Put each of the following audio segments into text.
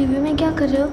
TV में क्या कर रहे हो?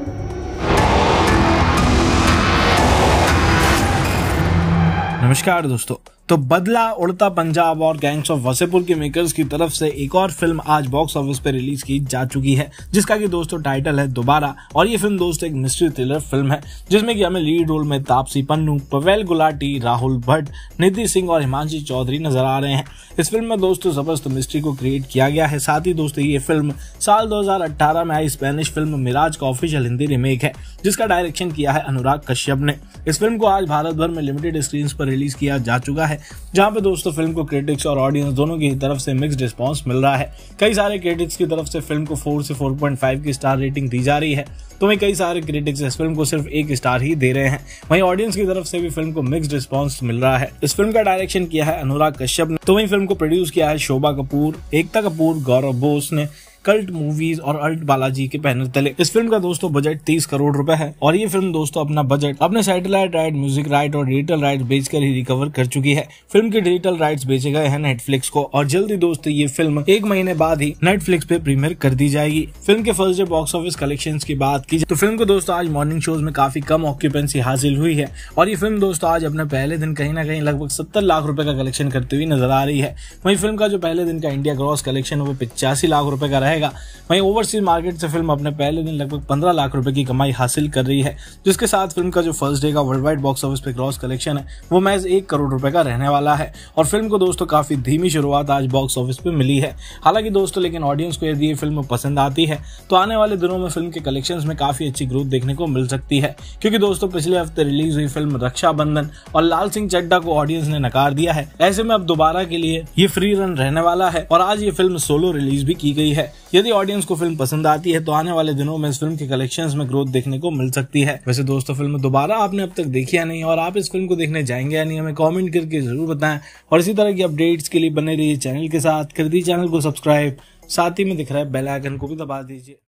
नमस्कार दोस्तों, तो बदला, उड़ता पंजाब और गैंग्स ऑफ वसेपुर के मेकर्स की तरफ से एक और फिल्म आज बॉक्स ऑफिस पर रिलीज की जा चुकी है, जिसका कि दोस्तों टाइटल है दोबारा। और ये फिल्म दोस्तों एक मिस्ट्री थ्रिलर फिल्म है, जिसमें कि हमें लीड रोल में तापसी पन्नू, पवेल गुलाटी, राहुल भट्ट, निति सिंह और हिमांशी चौधरी नजर आ रहे हैं। इस फिल्म में दोस्तों जबरदस्त मिस्ट्री को क्रिएट किया गया है। साथ ही दोस्तों ये फिल्म साल 2018 में आई स्पेनिश फिल्म मिराज का ऑफिशियल हिंदी रीमेक है, जिसका डायरेक्शन किया है अनुराग कश्यप ने। इस फिल्म को आज भारत भर में लिमिटेड स्क्रीन पर रिलीज किया जा चुका है, जहां पे दोस्तों फिल्म को क्रिटिक्स और ऑडियंस दोनों की तरफ से मिक्स्ड रिस्पांस मिल रहा है। कई सारे क्रिटिक्स की तरफ से फिल्म को 4 से 4.5 की स्टार रेटिंग दी जा रही है, तो वहीं कई सारे क्रिटिक्स इस फिल्म को सिर्फ 1 स्टार ही दे रहे हैं। वहीं ऑडियंस की तरफ से भी फिल्म को मिक्स्ड रिस्पांस मिल रहा है। इस फिल्म का डायरेक्शन किया है अनुराग कश्यप ने, तो वहीं फिल्म को प्रोड्यूस किया है शोभा कपूर, एकता कपूर, गौरव बोस ने कल्ट मूवीज और अल्ट बालाजी के पैनल तले। इस फिल्म का दोस्तों बजट 30 करोड़ रुपए है और ये फिल्म दोस्तों अपना बजट अपने सैटेलाइट राइट, म्यूजिक राइट और डिजिटल राइट बेचकर ही रिकवर कर चुकी है। फिल्म के डिजिटल राइट्स बेचे गए हैं नेटफ्लिक्स को और जल्दी दोस्तों ये फिल्म 1 महीने बाद ही नेटफ्लिक्स पे प्रीमियर कर दी जाएगी। फिल्म के first day box office collection की बात की तो फिल्म को दोस्तों आज मॉर्निंग शोज में काफी कम ऑक्यूपेंसी हासिल हुई है और ये फिल्म दोस्तों आज अपने पहले दिन कहीं ना कहीं लगभग 70 लाख रुपए का कलेक्शन करती हुई नजर आ रही है। वहीं फिल्म का जो पहले दिन का इंडिया ग्रॉस कलेक्शन वो 85 लाख रुपए का। वहीं ओवरसीज मार्केट से फिल्म अपने पहले दिन लगभग 15 लाख रुपए की कमाई हासिल कर रही है, जिसके साथ फिल्म का जो फर्स्ट डे का वर्ल्ड वाइड बॉक्स ऑफिस पे ग्रॉस कलेक्शन है वो महज 1 करोड़ रुपए का रहने वाला है। और फिल्म को दोस्तों काफी धीमी शुरुआत आज बॉक्स ऑफिस पे मिली है। हालांकि दोस्तों लेकिन ऑडियंस को यदि ये फिल्म पसंद आती है तो आने वाले दिनों में फिल्म के कलेक्शन में काफी अच्छी ग्रोथ देखने को मिल सकती है, क्योंकि दोस्तों पिछले हफ्ते रिलीज हुई फिल्म रक्षा बंधन और लाल सिंह चड्ढा को ऑडियंस ने नकार दिया है। ऐसे में अब दोबारा के लिए ये फ्री रन रहने वाला है और आज ये फिल्म सोलो रिलीज भी की गई है। यदि ऑडियंस को फिल्म पसंद आती है तो आने वाले दिनों में इस फिल्म के कलेक्शंस में ग्रोथ देखने को मिल सकती है। वैसे दोस्तों फिल्म दोबारा आपने अब तक देखी या नहीं, और आप इस फिल्म को देखने जाएंगे या नहीं, हमें कमेंट करके जरूर बताएं। और इसी तरह की अपडेट्स के लिए बने रहिए चैनल के साथ, कर दीजिए चैनल को सब्सक्राइब, साथ ही में दिख रहा है बेल आइकन को भी दबा दीजिए।